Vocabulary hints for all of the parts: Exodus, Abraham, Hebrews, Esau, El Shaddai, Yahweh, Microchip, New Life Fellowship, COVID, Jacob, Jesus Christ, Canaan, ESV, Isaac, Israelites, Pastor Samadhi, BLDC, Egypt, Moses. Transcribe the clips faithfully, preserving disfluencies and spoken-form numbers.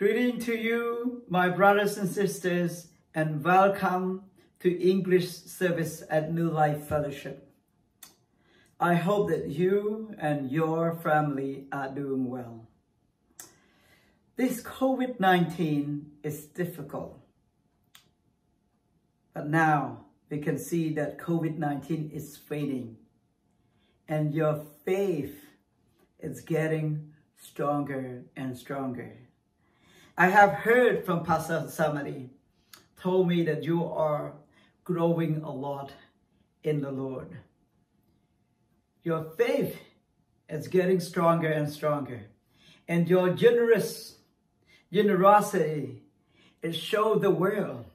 Greeting to you, my brothers and sisters, and welcome to English service at New Life Fellowship. I hope that you and your family are doing well. This COVID nineteen is difficult, but now we can see that COVID nineteen is fading, and your faith is getting stronger and stronger. I have heard from Pastor Samadhi, told me that you are growing a lot in the Lord. Your faith is getting stronger and stronger. And your generous generosity is showing the world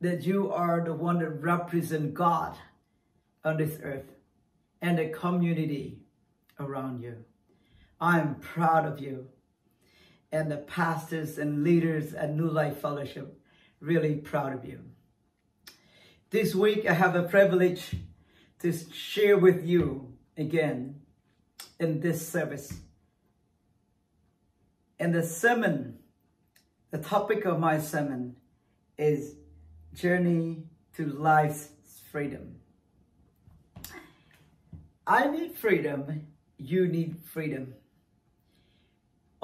that you are the one that represents God on this earth and the community around you. I am proud of you. And the pastors and leaders at New Life Fellowship, really proud of you. This week, I have the privilege to share with you again in this service. And the sermon, the topic of my sermon is Journey to Life's Freedom. I need freedom, you need freedom.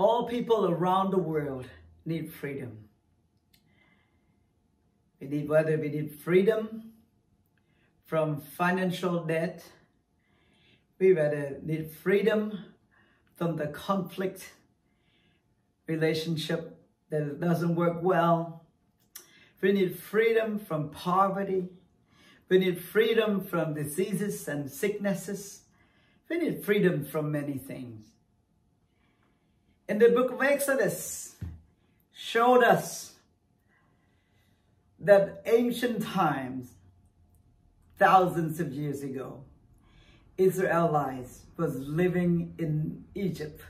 All people around the world need freedom. We need whether we need freedom from financial debt, we whether need freedom from the conflict relationship that doesn't work well. We need freedom from poverty. We need freedom from diseases and sicknesses. We need freedom from many things. In the book of Exodus, showed us that ancient times, thousands of years ago, Israelites was living in Egypt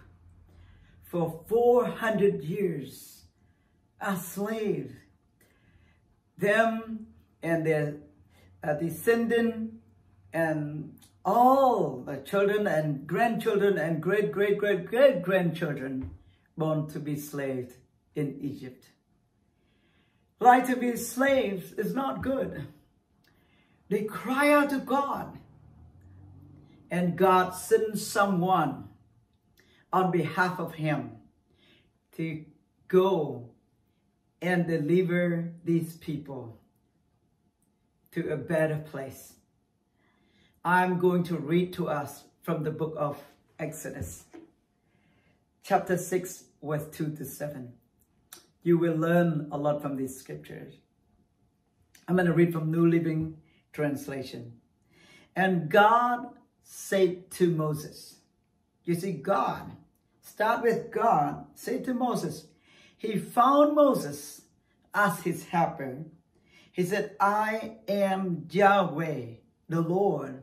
for four hundred years as slaves. Them and their descendants and all the children and grandchildren and great, great, great, great grandchildren born to be slaves in Egypt. Like to be slaves is not good. They cry out to God, and God sends someone on behalf of him to go and deliver these people to a better place. I'm going to read to us from the book of Exodus, chapter six, verse two to seven. You will learn a lot from these scriptures. I'm going to read from New Living Translation. And God said to Moses, you see, God, start with God, said to Moses, he found Moses as his helper. He said, I am Yahweh, the Lord.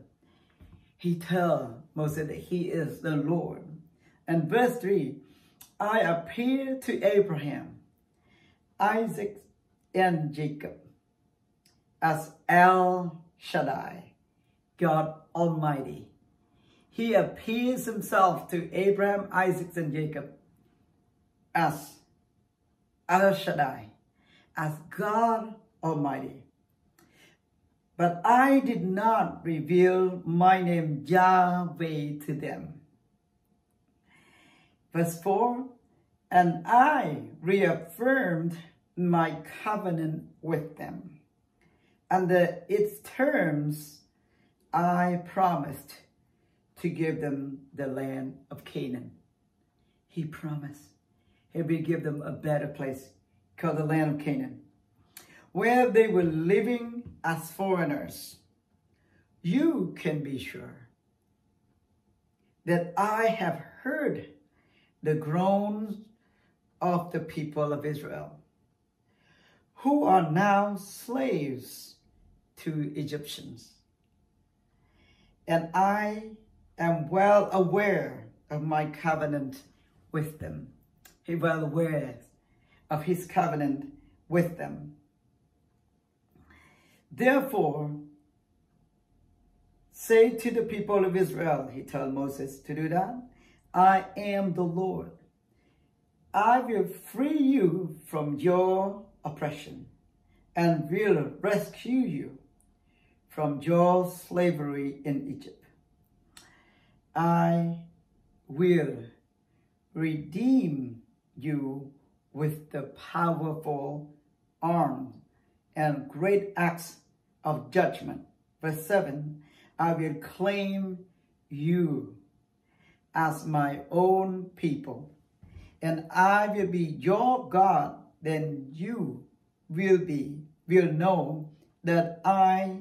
He tells Moses that he is the Lord. And verse three, I appeared to Abraham, Isaac, and Jacob as El Shaddai, God Almighty. He appears himself to Abraham, Isaac, and Jacob as El Shaddai, as God Almighty. But I did not reveal my name Yahweh to them. Verse four, and I reaffirmed my covenant with them. Under its terms, I promised to give them the land of Canaan. He promised he would give them a better place called the land of Canaan, where they were living as foreigners. You can be sure that I have heard the groans of the people of Israel, who are now slaves to Egyptians. And I am well aware of my covenant with them. He was well aware of his covenant with them. Therefore, say to the people of Israel, he told Moses to do that, I am the Lord. I will free you from your oppression and will rescue you from your slavery in Egypt. I will redeem you with the powerful arm and great acts of judgment. Verse seven, I will claim you as my own people, and I will be your God. Then you will be, will know that I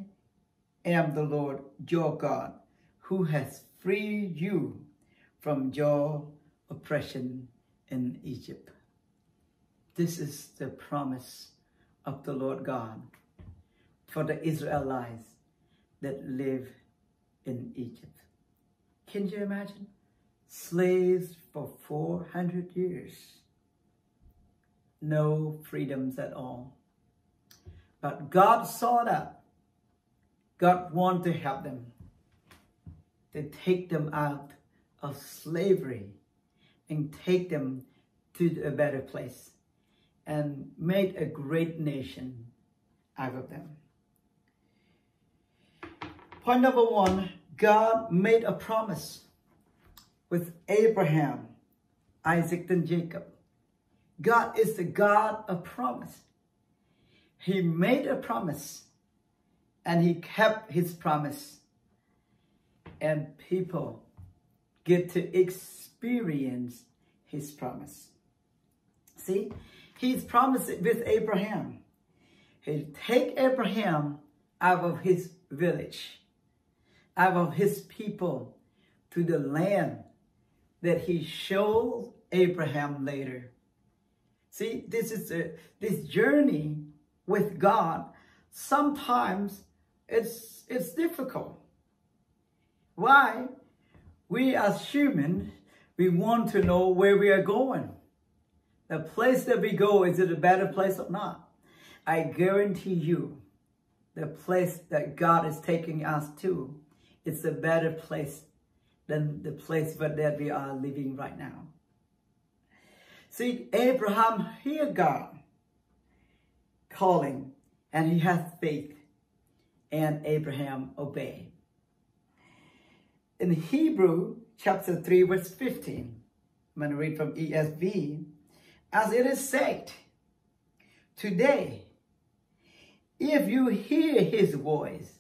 am the Lord your God, who has freed you from your oppression in Egypt. This is the promise of the Lord God for the Israelites that live in Egypt. Can you imagine? Slaves for four hundred years. No freedoms at all. But God saw that. God wanted to help them, to take them out of slavery and take them to a better place, and made a great nation out of them. Point number one, God made a promise with Abraham, Isaac, and Jacob. God is the God of promise. He made a promise and he kept his promise. And people get to experience his promise. See, he's promised it with Abraham. He'll take Abraham out of his village, out of his people, to the land that he showed Abraham later. See, this is a, this journey with God. Sometimes it's it's difficult. Why? We as human, we want to know where we are going. The place that we go, is it a better place or not? I guarantee you, the place that God is taking us to, it's a better place than the place where that we are living right now. See, Abraham heard God calling, and he has faith, and Abraham obeyed. In Hebrews chapter three, verse fifteen, I'm going to read from E S V. As it is said, today, if you hear his voice,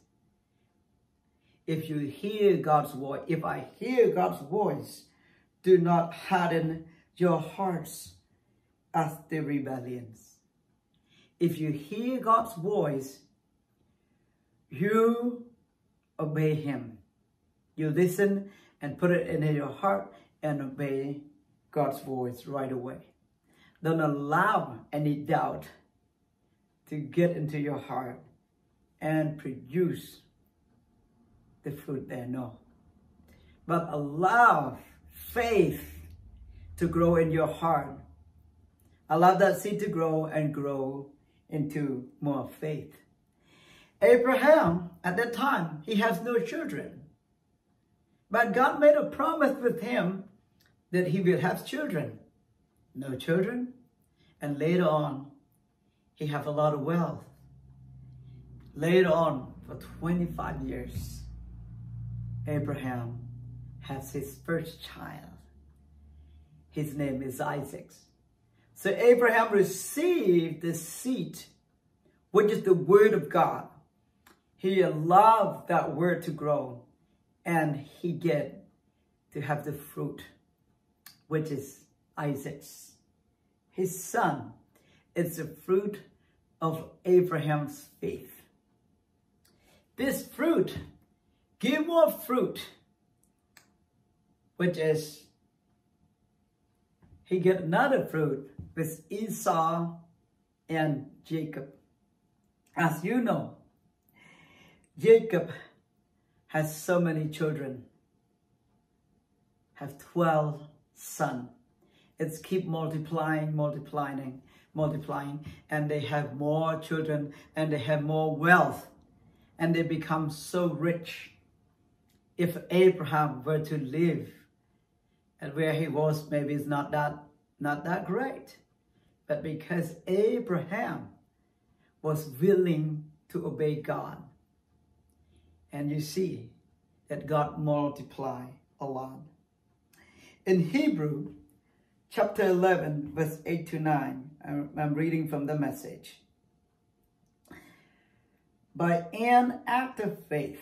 if you hear God's voice, if I hear God's voice, do not harden your hearts as the rebellions. If you hear God's voice, you obey him. You listen and put it into your heart and obey God's voice right away. Don't allow any doubt to get into your heart and produce the fruit there, no. But allow faith to grow in your heart. Allow that seed to grow and grow into more faith. Abraham, at that time, he has no children. But God made a promise with him that he will have children. No children, and later on, he have a lot of wealth. Later on, for twenty-five years, Abraham has his first child. His name is Isaac. So Abraham received the seed, which is the word of God. He allowed that word to grow, and he get to have the fruit, which is Isaac's, his son. It's a fruit of Abraham's faith. This fruit, give more fruit, which is, he get another fruit with Esau and Jacob. As you know, Jacob has so many children, have twelve sons. It's keep multiplying, multiplying, multiplying, and they have more children, and they have more wealth, and they become so rich. If Abraham were to live, and where he was, maybe it's not that not that great. But because Abraham was willing to obey God. And you see that God multiplied a lot. In Hebrew chapter eleven, verse eight to nine, I'm reading from the Message. By an act of faith,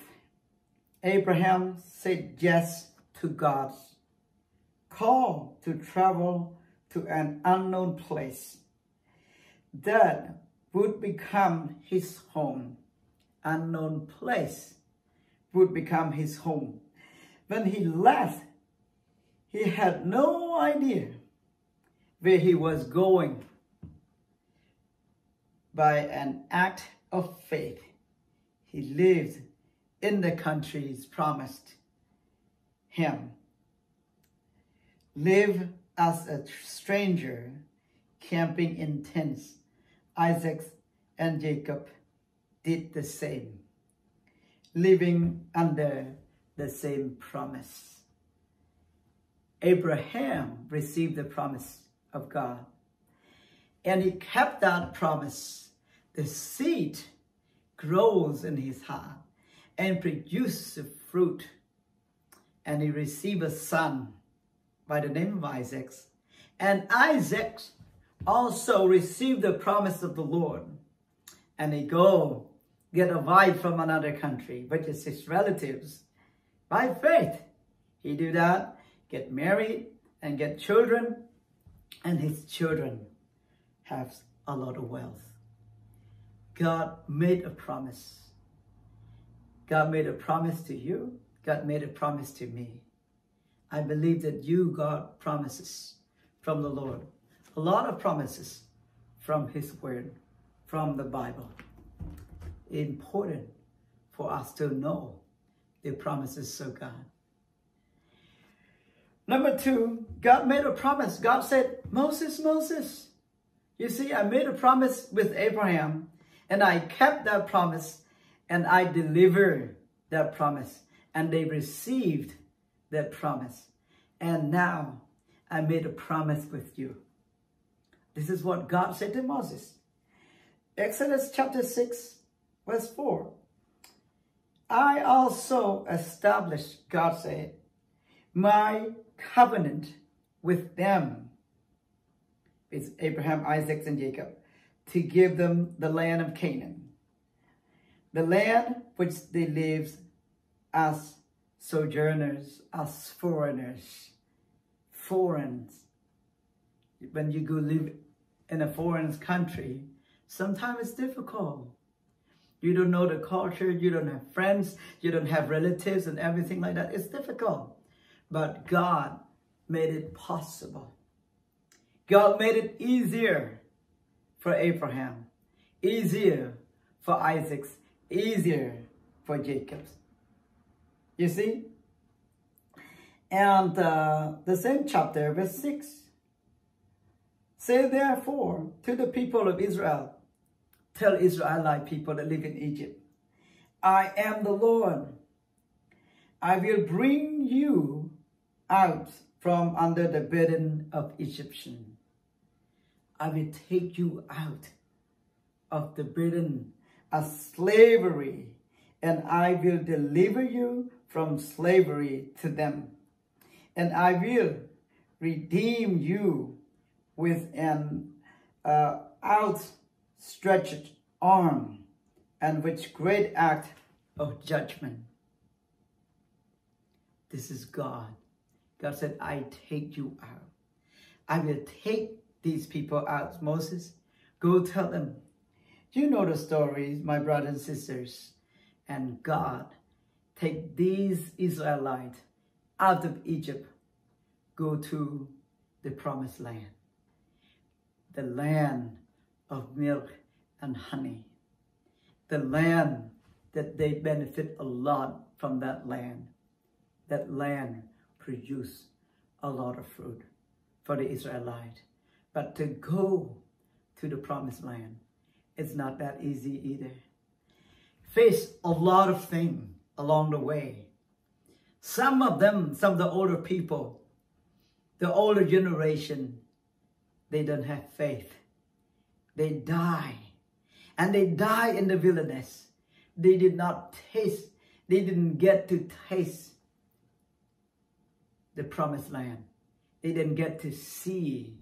Abraham said yes to God's call to travel to an unknown place that would become his home. Unknown place would become his home. When he left, he had no idea where he was going. By an act of faith, he lived in the countries promised him. Live as a stranger, camping in tents. Isaac and Jacob did the same, living under the same promise. Abraham received the promise of God, and he kept that promise. The seed grows in his heart and produces fruit, and he received a son by the name of Isaac. And Isaac also received the promise of the Lord. And he go get a wife from another country, which is his relatives. By faith, he do that, get married and get children. And his children have a lot of wealth. God made a promise. God made a promise to you. God made a promise to me. I believe that you got promises from the Lord. A lot of promises from His Word, from the Bible. Important for us to know the promises of God. Number two, God made a promise. God said, Moses, Moses. You see, I made a promise with Abraham, and I kept that promise, and I delivered that promise, and they received that promise. And now I made a promise with you. This is what God said to Moses. Exodus chapter six, verse four. I also established, God said, my covenant with them, with Abraham, Isaac, and Jacob, to give them the land of Canaan, the land which they lived as sojourners, as foreigners, foreigners. When you go live in a foreign country, sometimes it's difficult. You don't know the culture, you don't have friends, you don't have relatives and everything like that. It's difficult. But God made it possible. God made it easier for Abraham, easier for Isaac, easier for Jacob. You see? And uh, the same chapter, verse six. Say therefore to the people of Israel, tell Israelite people that live in Egypt, I am the Lord. I will bring you out from under the burden of Egyptian. I will take you out of the burden of slavery, and I will deliver you from slavery to them. And I will redeem you with an uh, outstretched arm and with great act of judgment. This is God. God said, I take you out. I will take these people out. Moses, go tell them. You know the stories, my brothers and sisters. And God, take these Israelites out of Egypt, go to the promised land, the land of milk and honey, the land that they benefit a lot from that land. That land produced a lot of fruit for the Israelite. But to go to the promised land, it's not that easy either. Face a lot of things along the way. Some of them, some of the older people, the older generation, They don't have faith. They die. And they die in the wilderness. They did not taste. They didn't get to taste the promised land. They didn't get to see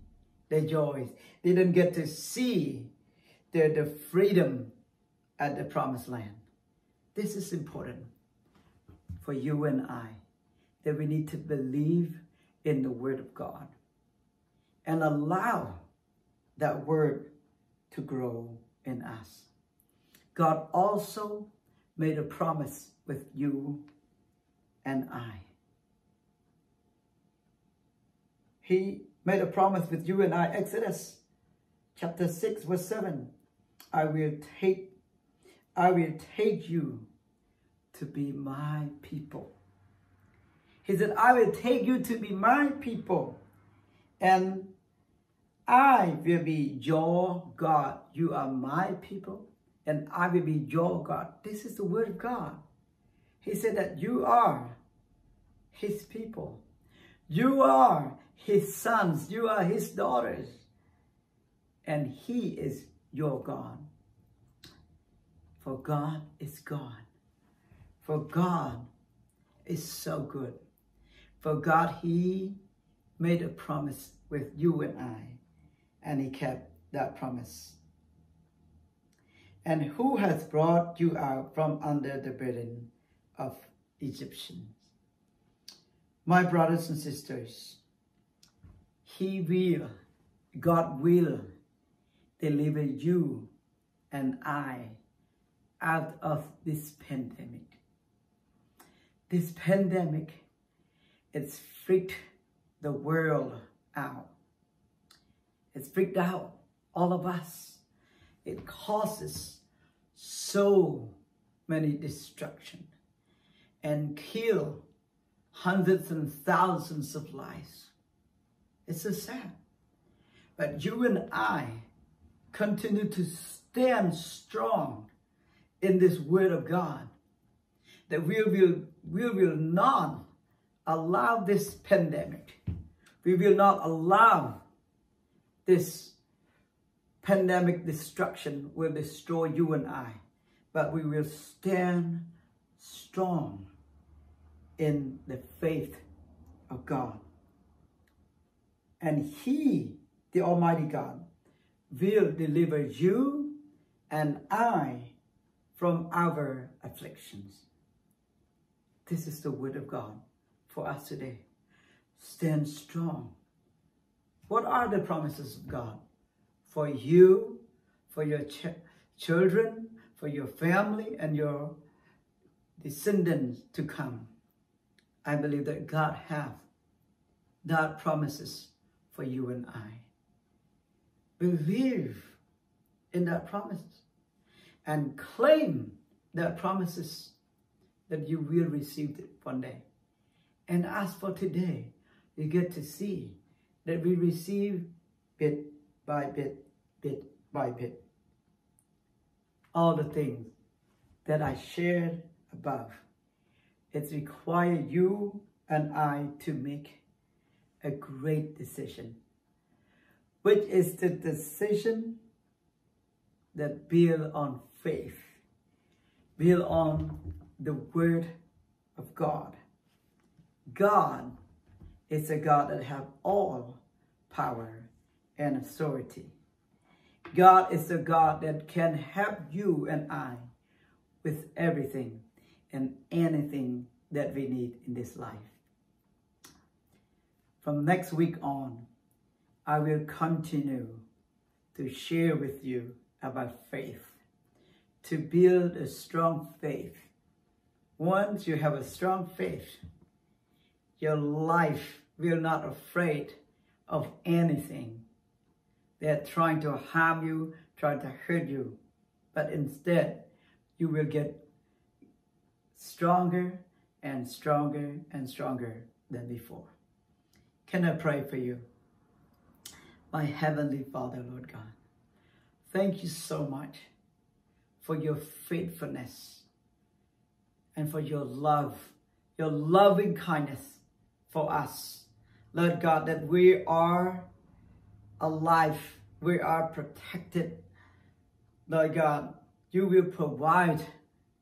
the joys. They didn't get to see the, the freedom at the promised land. This is important for you and I, that we need to believe in the word of God and allow that word to grow in us. God also made a promise with you and I. He made a promise with you and I. Exodus chapter six verse seven. I will take, I will take you to be my people. He said, I will take you to be my people, and I will be your God. You are my people, and I will be your God. This is the word of God. He said that you are his people. You are his sons. You are his daughters. And he is your God. For God is God. For God is so good. For God, he made a promise with you and I. And he kept that promise. And who has brought you out from under the burden of Egyptians? My brothers and sisters, he will, God will deliver you and I out of this pandemic. This pandemic, it's freaked the world out. It's freaked out all of us. It causes so many destruction and kill hundreds and thousands of lives. It's so sad. But you and I continue to stand strong in this word of God, that we will, we will not allow this pandemic. We will not allow this pandemic destruction will destroy you and I, but we will stand strong in the faith of God. And he, the Almighty God, will deliver you and I from our afflictions. This is the word of God for us today. Stand strong. What are the promises of God for you, for your ch children, for your family, and your descendants to come? I believe that God has that promises for you and I. Believe in that promise and claim that promises, that you will receive it one day. And as for today, you get to see that we receive bit by bit, bit by bit, all the things that I shared above. It requires you and I to make a great decision, which is the decision that builds on faith, builds on the word of God. God is a God that has all power and authority. God is a God that can help you and I with everything and anything that we need in this life. From next week on, I will continue to share with you about faith, to build a strong faith. Once you have a strong faith, your life will not afraid of anything. They're trying to harm you, trying to hurt you, but instead you will get stronger and stronger and stronger than before. Can I pray for you? My Heavenly Father, Lord God, thank you so much for your faithfulness and for your love, your loving kindness for us, Lord God, that we are alive. We are protected. Lord God, you will provide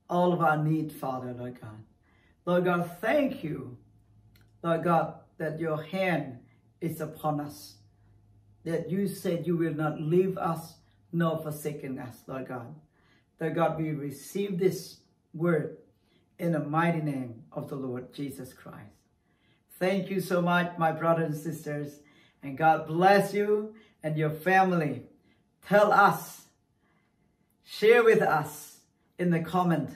all of our need, Father, Lord God. Lord God, thank you, Lord God, that your hand is upon us, that you said you will not leave us nor forsaken us, Lord God. Lord God, we receive this word in the mighty name of the Lord Jesus Christ. Thank you so much, my brothers and sisters, and God bless you and your family. Tell us, share with us in the comment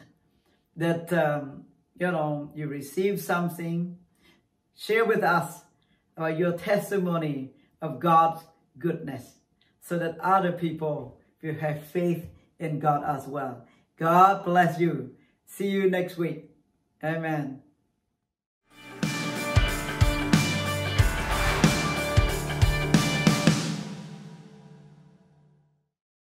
that, um, you know, you received something. Share with us uh, your testimony of God's goodness so that other people will have faith in God as well. God bless you. See you next week. Amen.